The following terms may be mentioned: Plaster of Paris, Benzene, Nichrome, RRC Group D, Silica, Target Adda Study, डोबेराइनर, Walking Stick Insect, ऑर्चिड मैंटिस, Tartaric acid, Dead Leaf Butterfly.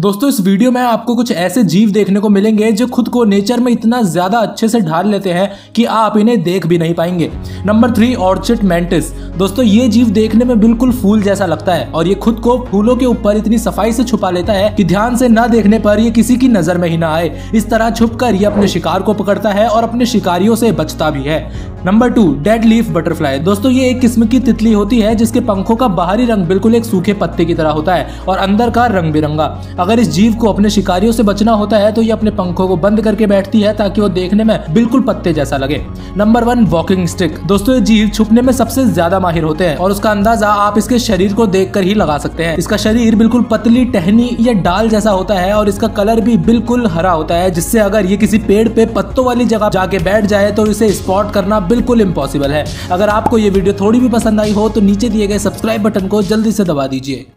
दोस्तों इस वीडियो में आपको कुछ ऐसे जीव देखने को मिलेंगे जो खुद को नेचर में इतना ज़्यादा अच्छे से ढाल लेते हैं कि आप इन्हें देख भी नहीं पाएंगे। Number 3 ऑर्चिड मैंटिस। दोस्तों ये जीव देखने में बिल्कुल फूल जैसा लगता है और ये खुद को फूलों के ऊपर इतनी सफाई से छुपा लेता है कि ध्यान से न देखने पर ये किसी की नज़र में ही न आए। इस तरह छुपकर ये अपने शिकार को पकड़ता है और अपने शिकारियों से बचता भी है। Number 2 dead leaf butterfly. दोस्तों ये एक किस्म की तितली होती है जिसके पंखों का बाहरी रंग बिल्कुल एक सूखे पत्ते की तरह होता है और अंदर का रंग बिरंगा। अगर इस जीव को अपने शिकारियों से बचना होता है तो ये अपने पंखों को बंद करके बैठती है ताकि वो देखने में बिल्कुल पत्ते जैसा लगे। Number 1 walking stick. दोस्तों ये जीव छुपने में सबसे ज्यादा माहिर होते हैं और उसका अंदाजा आप इसके शरीर को देख कर ही लगा सकते हैं। इसका शरीर बिल्कुल पतली टहनी या डाल जैसा होता है और इसका कलर भी बिल्कुल हरा होता है, जिससे अगर ये किसी पेड़ पे पत्तों वाली जगह जाके बैठ जाए तो इसे स्पॉट करना बिल्कुल इम्पॉसिबल है। अगर आपको ये वीडियो थोड़ी भी पसंद आई हो तो नीचे दिए गए सब्सक्राइब बटन को जल्दी से दबा दीजिए।